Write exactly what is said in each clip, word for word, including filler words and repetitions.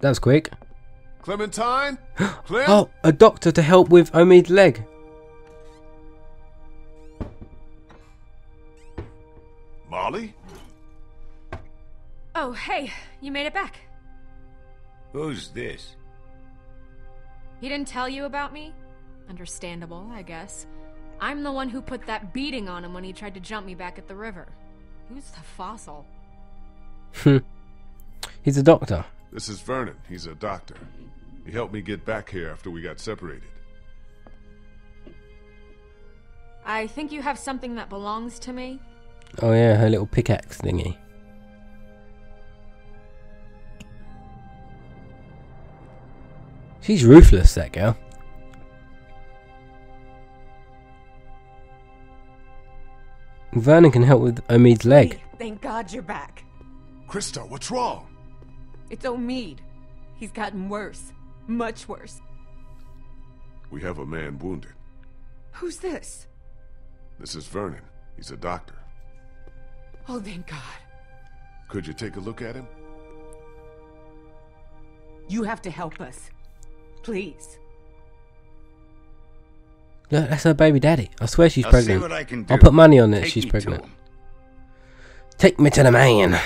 That's quick. Clementine? Clem? Oh, a doctor to help with Omid's leg. Molly? Oh, hey, you made it back. Who's this? He didn't tell you about me? Understandable, I guess. I'm the one who put that beating on him when he tried to jump me back at the river. Who's the fossil? Hmm. He's a doctor. This is Vernon. He's a doctor. He helped me get back here after we got separated. I think you have something that belongs to me. Oh yeah, her little pickaxe thingy. She's ruthless, that girl. Vernon can help with Omid's leg. Hey, thank God you're back. Christa, what's wrong? It's Omid. He's gotten worse. Much worse. We have a man wounded. Who's this? This is Vernon. He's a doctor. Oh, thank God. Could you take a look at him? You have to help us. Please. No, that's her baby daddy. I swear she's I'll pregnant. See what I can do. I'll put money on it. Take she's pregnant. Take me to the man.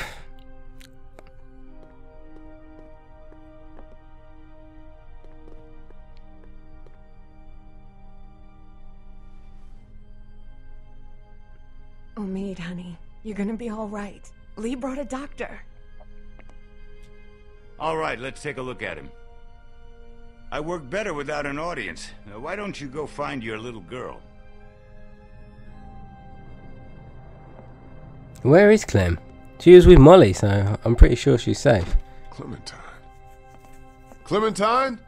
Omid, honey, you're gonna be all right. Lee brought a doctor. All right, let's take a look at him. I work better without an audience. Now, why don't you go find your little girl? Where is Clem? She was with Molly, so I'm pretty sure she's safe. Clementine. Clementine?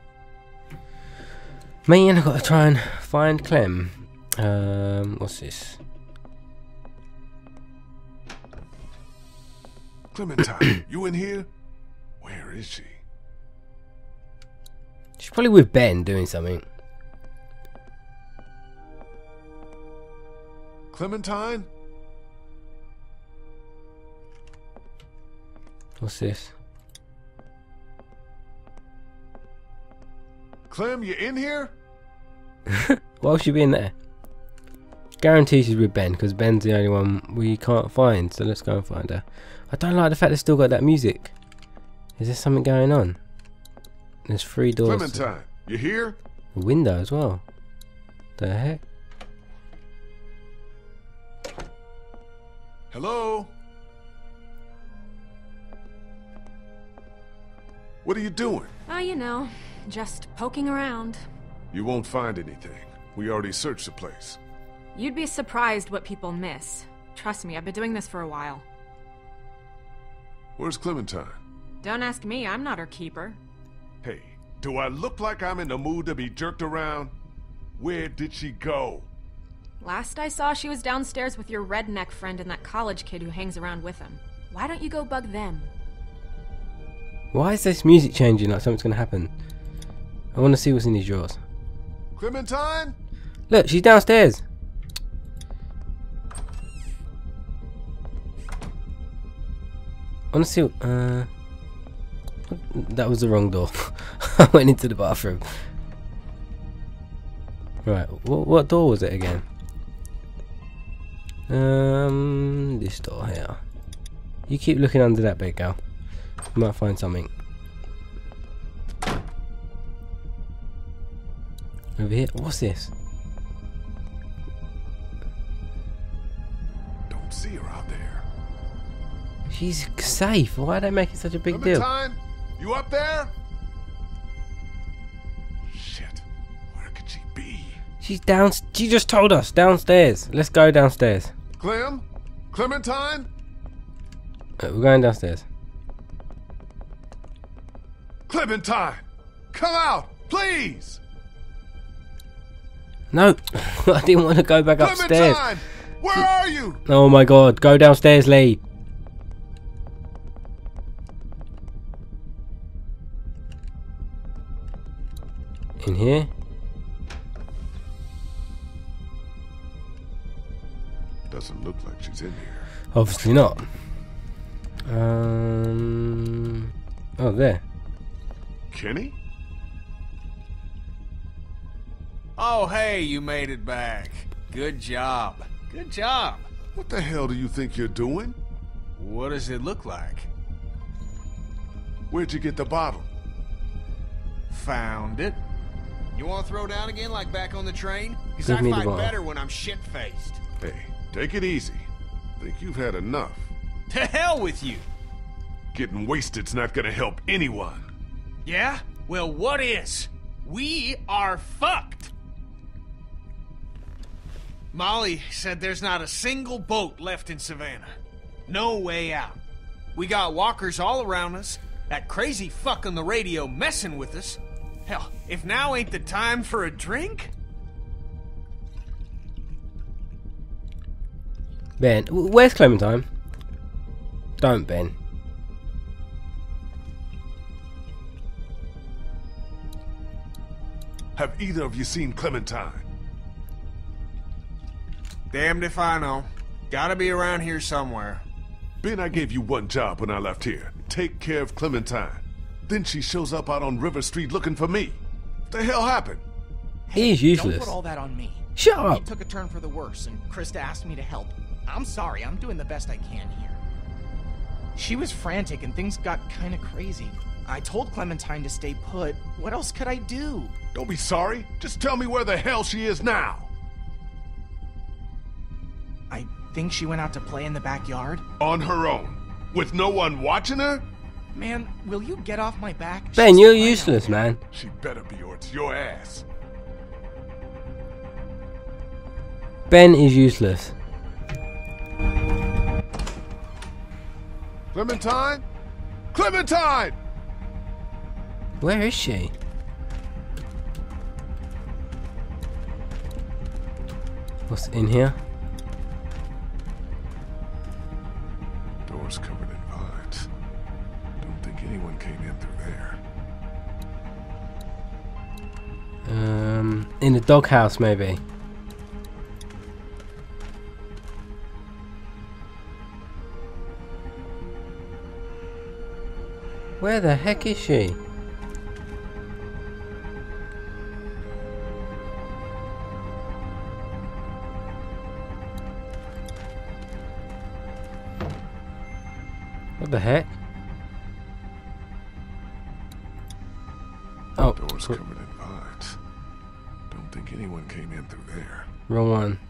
Man, I've got to try and find Clem. Um, what's this? Clementine, you in here? Where is she? She's probably with Ben doing something. Clementine? What's this? Clem, you in here? Why would she be in there? Guarantee she's with Ben, because Ben's the only one we can't find, so let's go and find her. I don't like the fact they've still got that music. Is there something going on? There's three doors. Clementine, you here? A window as well. The heck? Hello? What are you doing? Oh, you know, just poking around. You won't find anything. We already searched the place. You'd be surprised what people miss. Trust me, I've been doing this for a while. Where's Clementine? Don't ask me, I'm not her keeper. Hey, do I look like I'm in the mood to be jerked around? Where did she go? Last I saw, she was downstairs with your redneck friend and that college kid who hangs around with him. Why don't you go bug them? Why is this music changing like something's going to happen? I want to see what's in these drawers. Clementine? Look, she's downstairs. I want to see what, uh... that was the wrong door. I went into the bathroom. Right, what, what door was it again? Um, this door here. You keep looking under that bed, girl. You might find something. Over here. What's this? Don't see her out there. She's safe. Why are they making such a big deal? You up there? Shit, where could she be? She's down. She just told us downstairs. Let's go downstairs. Clem, Clementine. Right, we're going downstairs. Clementine, come out, please. No, I didn't want to go back Clementine, upstairs. Clementine, where are you? Oh my God, go downstairs, Lee. In here. Doesn't look like she's in here. Obviously not. Um. Oh, there. Kenny? Oh, hey, you made it back. Good job. Good job. What the hell do you think you're doing? What does it look like? Where'd you get the bottle? Found it. You want to throw down again like back on the train? Because I fight better when I'm shit-faced. Hey, take it easy. Think you've had enough. To hell with you! Getting wasted's not gonna help anyone. Yeah? Well, what is? We are fucked! Molly said there's not a single boat left in Savannah. No way out. We got walkers all around us, that crazy fuck on the radio messing with us. Hell, if now ain't the time for a drink? Ben, where's Clementine? Don't, Ben. Have either of you seen Clementine? Damned if I know. Gotta be around here somewhere. Ben, I gave you one job when I left here. Take care of Clementine. Then she shows up out on River Street looking for me. What the hell happened? Hey, he's useless. Don't put all that on me. Shut up. It took a turn for the worse, and Christa asked me to help. I'm sorry, I'm doing the best I can here. She was frantic, and things got kind of crazy. I told Clementine to stay put. What else could I do? Don't be sorry. Just tell me where the hell she is now. I think she went out to play in the backyard. On her own? With no one watching her? Man, will you get off my back? Ben, she's you're useless, man. She better be, or it's your ass. Ben is useless. Clementine? Clementine! Where is she? What's in here? Doors covered in vines. Don't think anyone came in through there. Um, in the doghouse, maybe. Where the heck is she? What the heck? Oh, doors covered in vines. Don't think anyone came in through there. Wrong one.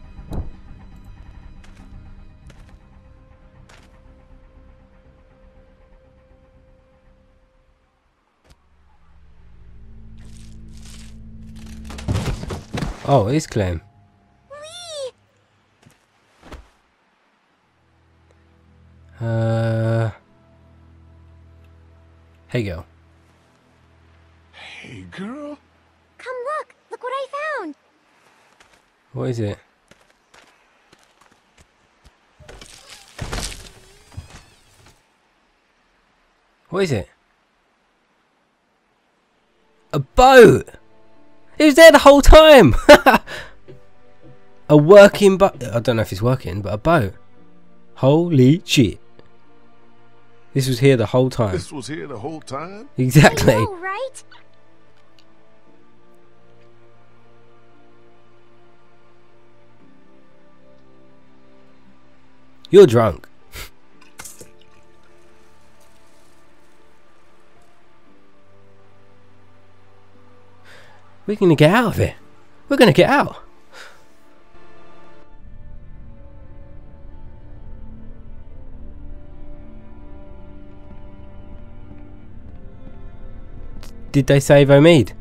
Oh, it's Clem. Wee. Uh, hey girl. Hey girl. Come look, look what I found. What is it? What is it? A boat. It was there the whole time! A working boat. I don't know if it's working, but a boat. Holy shit. This was here the whole time. This was here the whole time? Exactly. I know, right? You're drunk. We're gonna get out of it. We're gonna get out. Did they save Omid?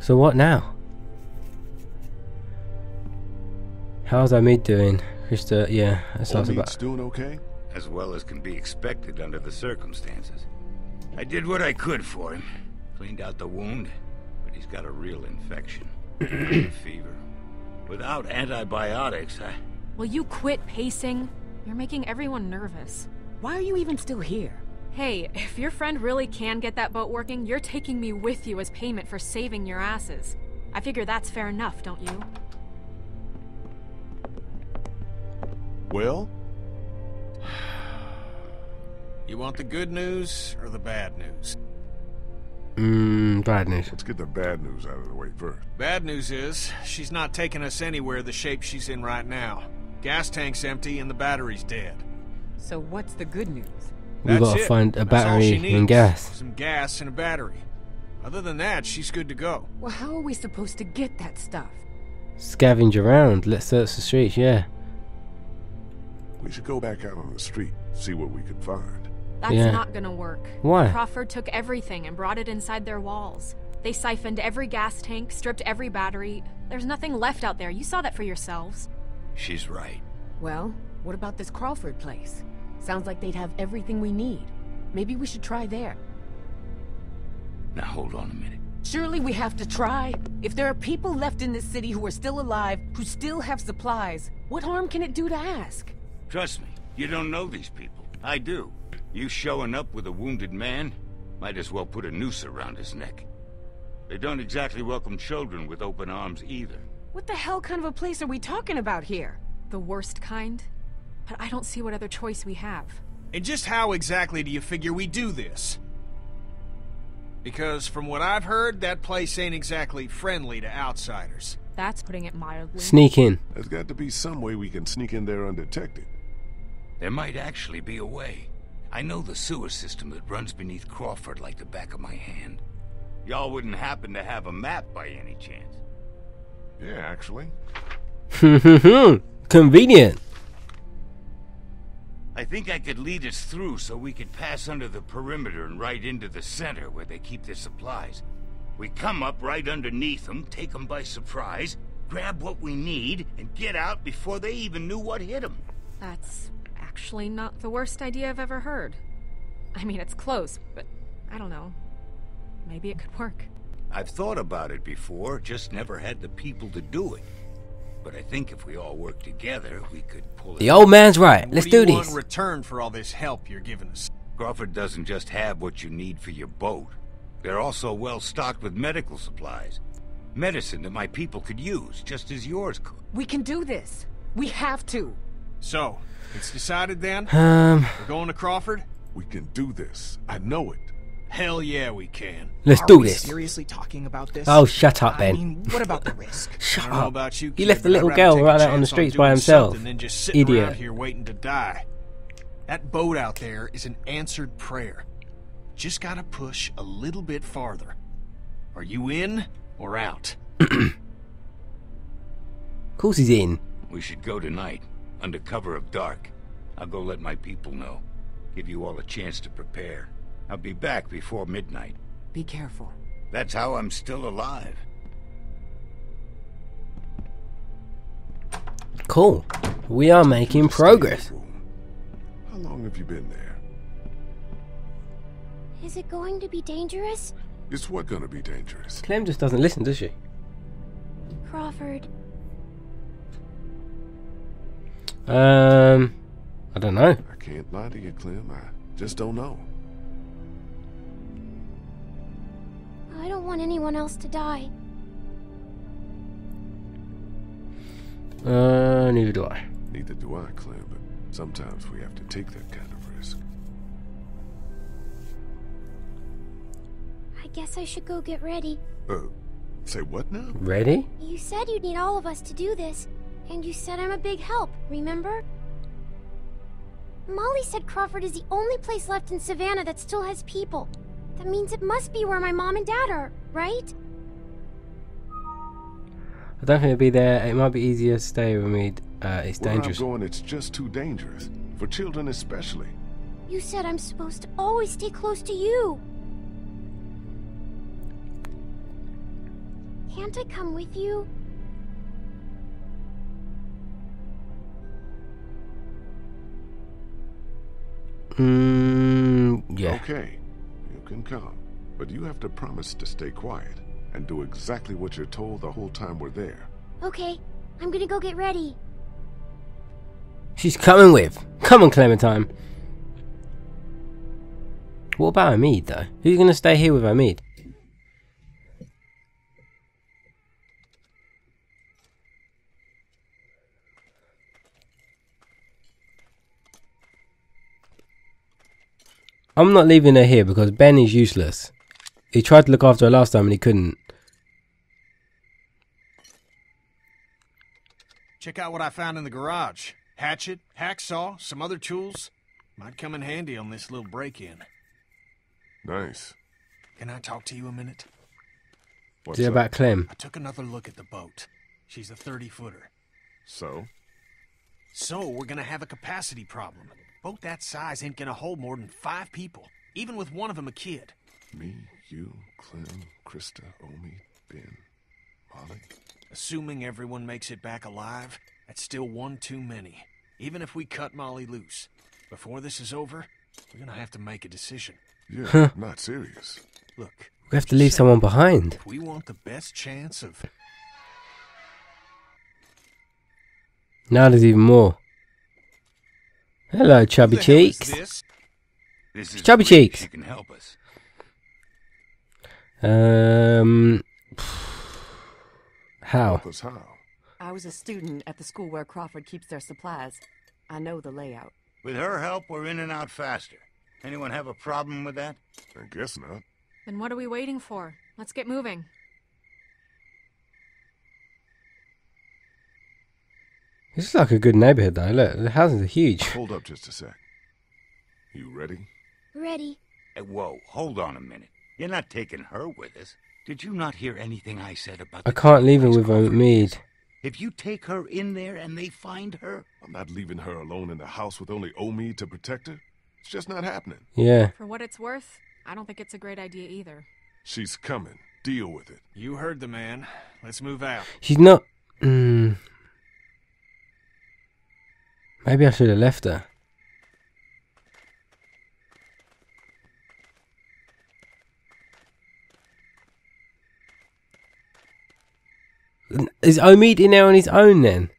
So what now? How's Omid doing? Christa, yeah, that's not about. Omid's doing okay? As well as can be expected under the circumstances. I did what I could for him. Cleaned out the wound, but he's got a real infection. A fever. Without antibiotics, I... Will you quit pacing? You're making everyone nervous. Why are you even still here? Hey, if your friend really can get that boat working, you're taking me with you as payment for saving your asses. I figure that's fair enough, don't you? Well? You want the good news or the bad news? Mmm, bad news. Let's get the bad news out of the way first. Bad news is, she's not taking us anywhere the shape she's in right now. Gas tank's empty and the battery's dead. So what's the good news? We've got to find a battery and gas. Some gas and a battery. Other than that, she's good to go. Well, how are we supposed to get that stuff? Scavenge around. Let's search the streets, yeah. We should go back out on the street, see what we can find. That's yeah. not gonna work. Why? Crawford took everything and brought it inside their walls. They siphoned every gas tank, stripped every battery. There's nothing left out there. You saw that for yourselves. She's right. Well, what about this Crawford place? Sounds like they'd have everything we need. Maybe we should try there. Now hold on a minute. Surely we have to try. If there are people left in this city who are still alive, who still have supplies, what harm can it do to ask? Trust me, you don't know these people. I do. You showing up with a wounded man? Might as well put a noose around his neck. They don't exactly welcome children with open arms either. What the hell kind of a place are we talking about here? The worst kind? But I don't see what other choice we have. And just how exactly do you figure we do this? Because from what I've heard, that place ain't exactly friendly to outsiders. That's putting it mildly. Sneak in. There's got to be some way we can sneak in there undetected. There might actually be a way. I know the sewer system that runs beneath Crawford like the back of my hand. Y'all wouldn't happen to have a map by any chance? Yeah, actually. Convenient. I think I could lead us through so we could pass under the perimeter and right into the center where they keep their supplies. We come up right underneath them, take them by surprise, grab what we need, and get out before they even knew what hit them. That's... actually not the worst idea I've ever heard. I mean, it's close, but I don't know. Maybe it could work. I've thought about it before, just never had the people to do it. But I think if we all work together, we could pull it. The old man's right. Let's do this. What do you want in return for all this help you're giving us? Crawford doesn't just have what you need for your boat. They're also well stocked with medical supplies. Medicine that my people could use, just as yours could. We can do this. We have to. So... it's decided then? Um, We're going to Crawford? We can do this. I know it. Hell yeah, we can. Let's Are do we this. Seriously talking about this? Oh, shut up, Ben. I mean, what about the risk? Shut I don't up. Know about you, kid, you left the little girl right out on the streets on by himself. Then just sitting Idiot. Around here waiting to die. That boat out there is an answered prayer. Just gotta push a little bit farther. Are you in or out? Of course he's in. We should go tonight. Under cover of dark. I'll go let my people know. Give you all a chance to prepare. I'll be back before midnight. Be careful. That's how I'm still alive. Cool. We are making progress. How long have you been there? Is it going to be dangerous? It's what going to be dangerous? Clem just doesn't listen, does she? Crawford... Um, I don't know. I can't lie to you, Clem. I just don't know. I don't want anyone else to die. Uh, neither do I. Neither do I, Clem, but sometimes we have to take that kind of risk. I guess I should go get ready. Uh, say what now? Ready? You said you'd need all of us to do this. And you said I'm a big help, remember? Molly said Crawford is the only place left in Savannah that still has people. That means it must be where my mom and dad are, right? I don't think it'll be there. It might be easier to stay with me. Uh, it's where dangerous. I'm going, it's just too dangerous. For children especially. You said I'm supposed to always stay close to you. Can't I come with you? Mm, yeah. Okay, you can come, but you have to promise to stay quiet and do exactly what you're told the whole time we're there. Okay, I'm gonna go get ready. She's coming with. Come on, Clementine. What about Omid though? Who's gonna stay here with Omid? I'm not leaving her here because Ben is useless. He tried to look after her last time and he couldn't. Check out what I found in the garage. Hatchet, hacksaw, some other tools. Might come in handy on this little break-in. Nice. Can I talk to you a minute? What's up? About Clem? I took another look at the boat. She's a thirty-footer. So? So we're gonna have a capacity problem. A boat that size ain't gonna hold more than five people, even with one of them a kid. Me, you, Clem, Christa, Omid, Ben, Molly. Assuming everyone makes it back alive, that's still one too many. Even if we cut Molly loose. Before this is over, we're gonna have to make a decision. Yeah, huh. Not serious. Look, we have to leave someone behind. If we want the best chance of... Now there's even more. Hello, Chubby Cheeks. This? This is Chubby Cheeks. You can help us. Um... How? I was a student at the school where Crawford keeps their supplies. I know the layout. With her help, we're in and out faster. Anyone have a problem with that? I guess not. Then what are we waiting for? Let's get moving. This is like a good neighborhood, though. Look, the houses are huge. Hold up just a sec. You ready? Ready. Hey, whoa, hold on a minute. You're not taking her with us. Did you not hear anything I said about I can't leave her with Omid. If you take her in there and they find her... I'm not leaving her alone in the house with only Omid to protect her. It's just not happening. Yeah. For what it's worth, I don't think it's a great idea either. She's coming. Deal with it. You heard the man. Let's move out. She's not... Mm. Maybe I should have left her. Is Omid in there on his own then?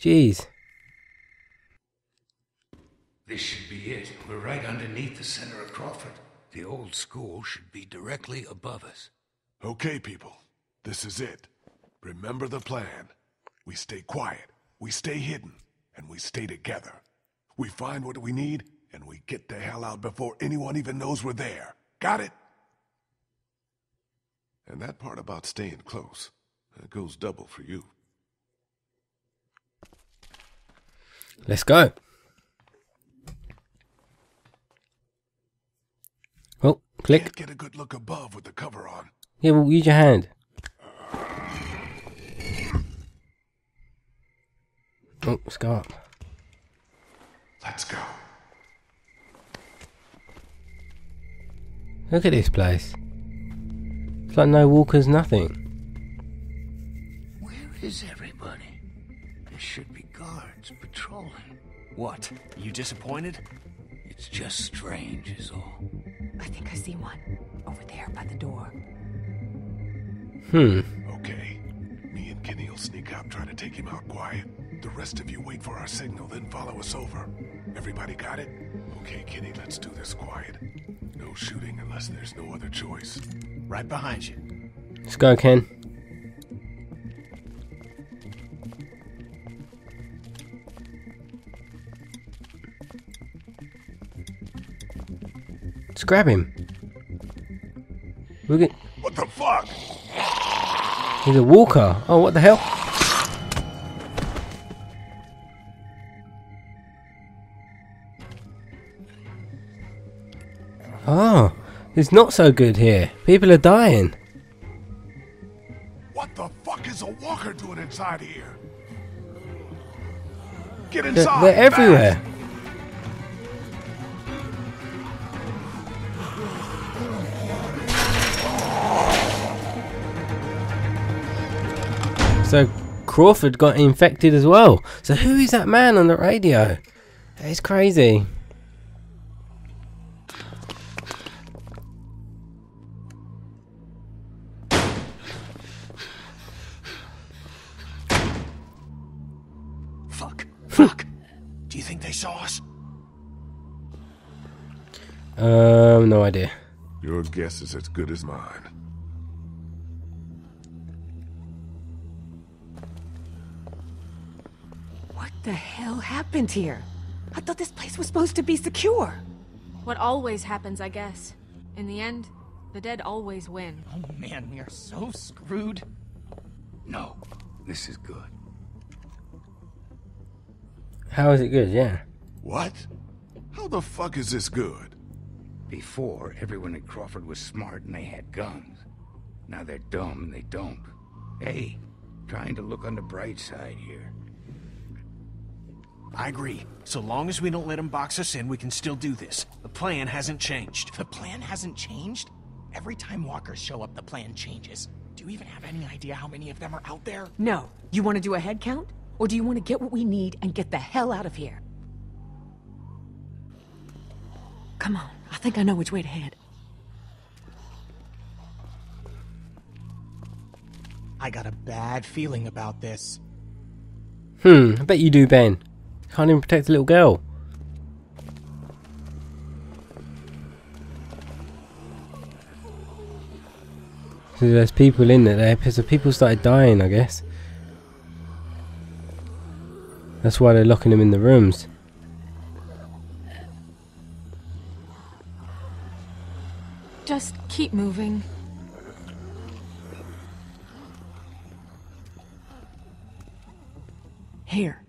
Jeez. This should be it. We're right underneath the center of Crawford. The old school should be directly above us. Okay, people. This is it. Remember the plan. We stay quiet, we stay hidden, and we stay together. We find what we need, and we get the hell out before anyone even knows we're there. Got it? And that part about staying close. That goes double for you. Let's go. Oh, click. Can't get a good look above with the cover on. Yeah, well, use your hand. Oh, let's go up. Let's go. Look at this place. It's like no walkers, nothing. Is everybody? There should be guards patrolling. What? You disappointed? It's just strange is all. I think I see one over there by the door. Hmm. Okay. Me and Kenny will sneak up, try to take him out quiet. The rest of you wait for our signal, then follow us over. Everybody got it? Okay, Kenny, let's do this quiet. No shooting unless there's no other choice. Right behind you. Let's go, Ken. Grab him. Look at... What the fuck? He's a walker. Oh, what the hell? Oh, it's not so good here. People are dying. What the fuck is a walker doing inside here? Get inside! They're, they're everywhere. So Crawford got infected as well. So who is that man on the radio? That is crazy. Fuck. Fuck. Do you think they saw us? Um, no idea. Your guess is as good as mine. What the hell happened here? I thought this place was supposed to be secure. What always happens, I guess. In the end, the dead always win. Oh man, we are so screwed. No, this is good. How is it good? Yeah. What? How the fuck is this good? Before, everyone at Crawford was smart and they had guns. Now they're dumb and they don't. Hey, trying to look on the bright side here. I agree. So long as we don't let them box us in, we can still do this. The plan hasn't changed. The plan hasn't changed? Every time walkers show up, the plan changes. Do you even have any idea how many of them are out there? No. You want to do a head count? Or do you want to get what we need and get the hell out of here? Come on. I think I know which way to head. I got a bad feeling about this. Hmm. I bet you do, Ben. Can't even protect the little girl. So there's people in there, there because the people started dying, I guess. That's why they're locking them in the rooms. Just keep moving. Here.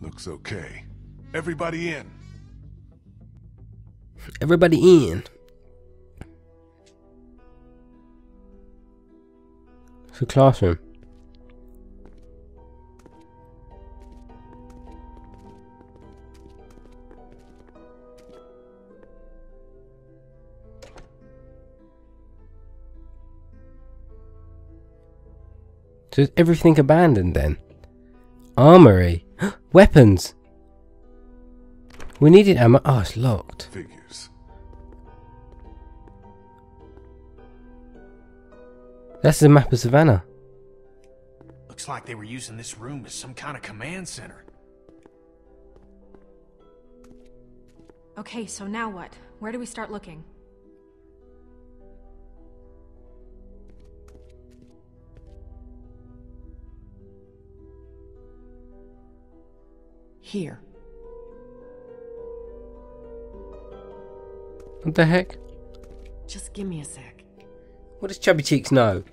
Looks okay. Everybody in. Everybody in. It's a classroom. So is everything abandoned then? Armory. Weapons. We needed ammo. Oh, it's locked. Figures. That's the map of Savannah. Looks like they were using this room as some kind of command center. Okay, so now what? Where do we start looking? Here. What the heck? Just give me a sec. What does Chubby Cheeks know?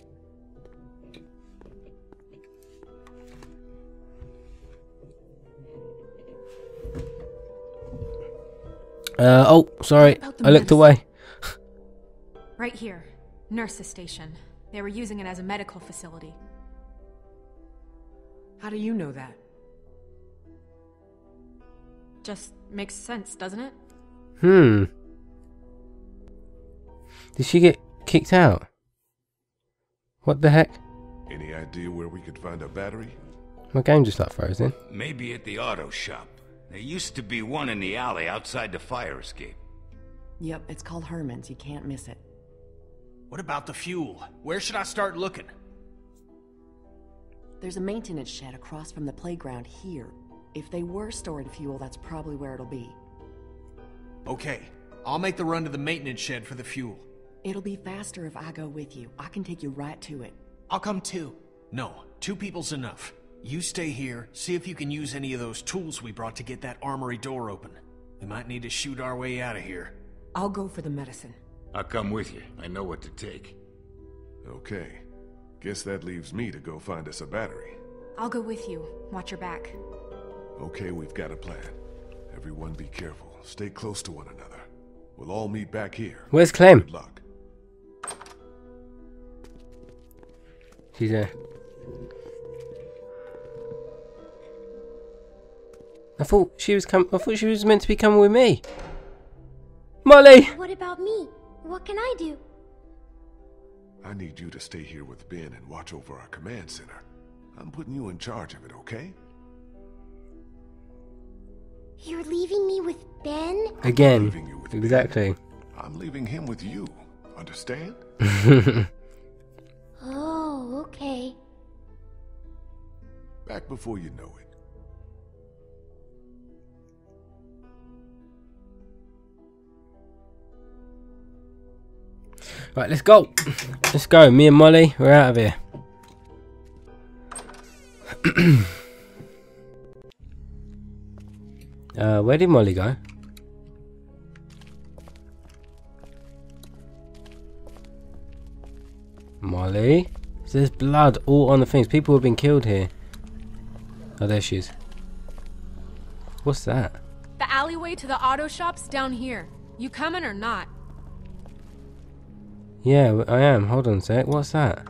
Uh oh, sorry. I looked away. Right here. Nurse's station. They were using it as a medical facility. How do you know that? Just makes sense, doesn't it? Hmm. Did she get kicked out? What the heck? Any idea where we could find a battery? My game just got frozen. Maybe at the auto shop. There used to be one in the alley outside the fire escape. Yep, it's called Herman's. You can't miss it. What about the fuel? Where should I start looking? There's a maintenance shed across from the playground here. If they were storing fuel, that's probably where it'll be. Okay, I'll make the run to the maintenance shed for the fuel. It'll be faster if I go with you. I can take you right to it. I'll come too. No, two people's enough. You stay here, see if you can use any of those tools we brought to get that armory door open. We might need to shoot our way out of here. I'll go for the medicine. I'll come with you. I know what to take. Okay. Guess that leaves me to go find us a battery. I'll go with you. Watch your back. Okay, we've got a plan. Everyone be careful. Stay close to one another. We'll all meet back here. Where's Clem? Good luck. She's there. I thought she was com I thought she was meant to be coming with me. Molly! What about me? What can I do? I need you to stay here with Ben and watch over our command center. I'm putting you in charge of it, okay? You're leaving me with Ben? Again. You with exactly. Ben. I'm leaving him with you. Understand? Oh, okay. Back before you know it. Right, let's go. Let's go. Me and Molly, we're out of here. uh, where did Molly go? Molly? There's blood all on the things. People have been killed here. Oh, there she is. What's that? The alleyway to the auto shop's down here. You coming or not? Yeah, I am. Hold on a sec. What's that?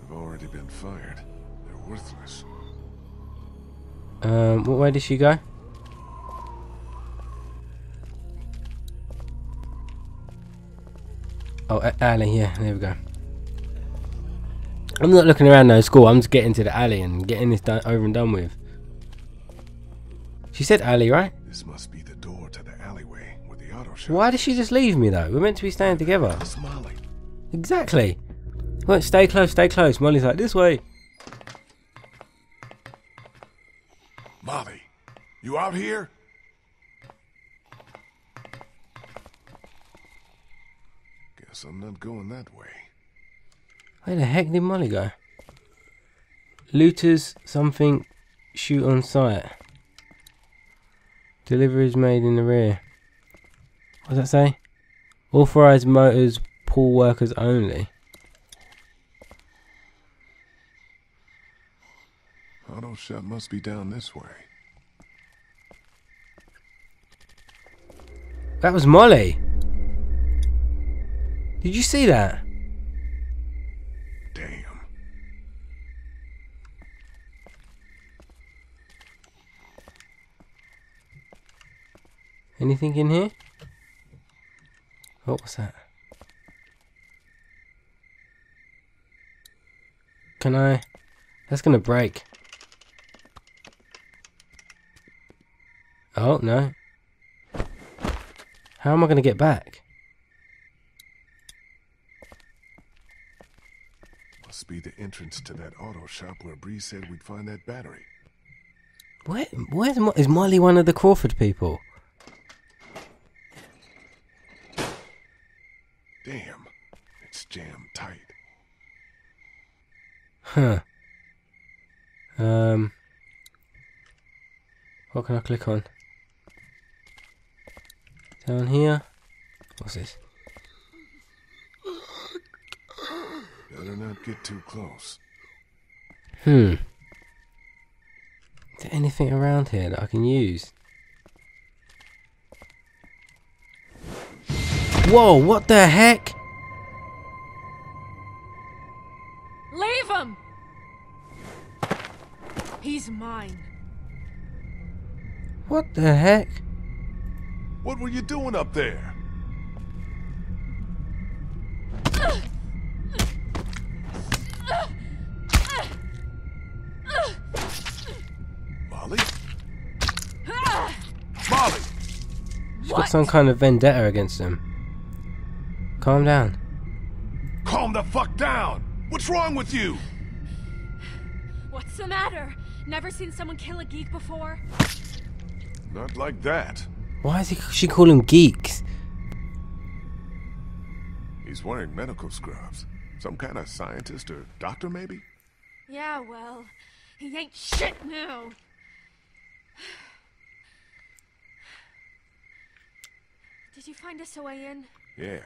They've already been fired. They're worthless. Um, what way did she go? Oh, alley, yeah, there we go. I'm not looking around no school, I'm just getting to the alley and getting this done, over and done with. She said alley, right? This must be the door to the alleyway with the auto shop. Why did she just leave me though? We're meant to be staying together. It's Molly. Exactly. Well, stay close, stay close. Molly's like, this way. Molly, you out here? I'm not going that way. Where the heck did Molly go? Looters, something, shoot on sight. Deliveries made in the rear. What does that say? Authorized motors, pool workers only. Auto shop must be down this way. That was Molly. Did you see that? Damn. Anything in here? What was that? Can I? That's gonna break. Oh, no. How am I gonna get back? Be the entrance to that auto shop where Bree said we'd find that battery. Where, where's Mo is Molly one of the Crawford people? Damn, it's jammed tight. Huh. Um. What can I click on? Down here. What's this? Better not get too close. Hmm. Is there anything around here that I can use? Whoa, what the heck? Leave him! He's mine. What the heck? What were you doing up there? Some kind of vendetta against him. Calm down. Calm the fuck down! What's wrong with you? What's the matter? Never seen someone kill a geek before? Not like that. Why is he, she calling geeks? He's wearing medical scrubs. Some kind of scientist or doctor, maybe? Yeah, well, he ain't shit now. Did you find us a way in? Yeah,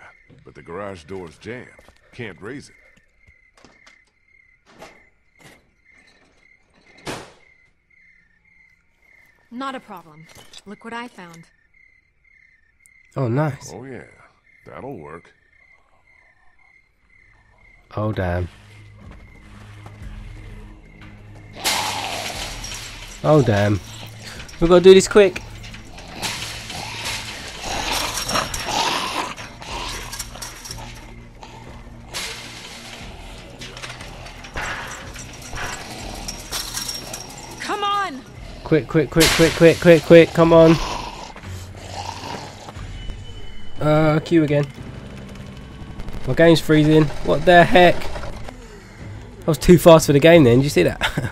but the garage door's jammed. Can't raise it. Not a problem. Look what I found. Oh, nice. Oh, yeah. That'll work. Oh, damn. Oh, damn. We've got to do this quick. Quick, quick, quick, quick, quick, quick, quick, come on. Uh, Q again. My game's freezing. What the heck? I was too fast for the game then, did you see that?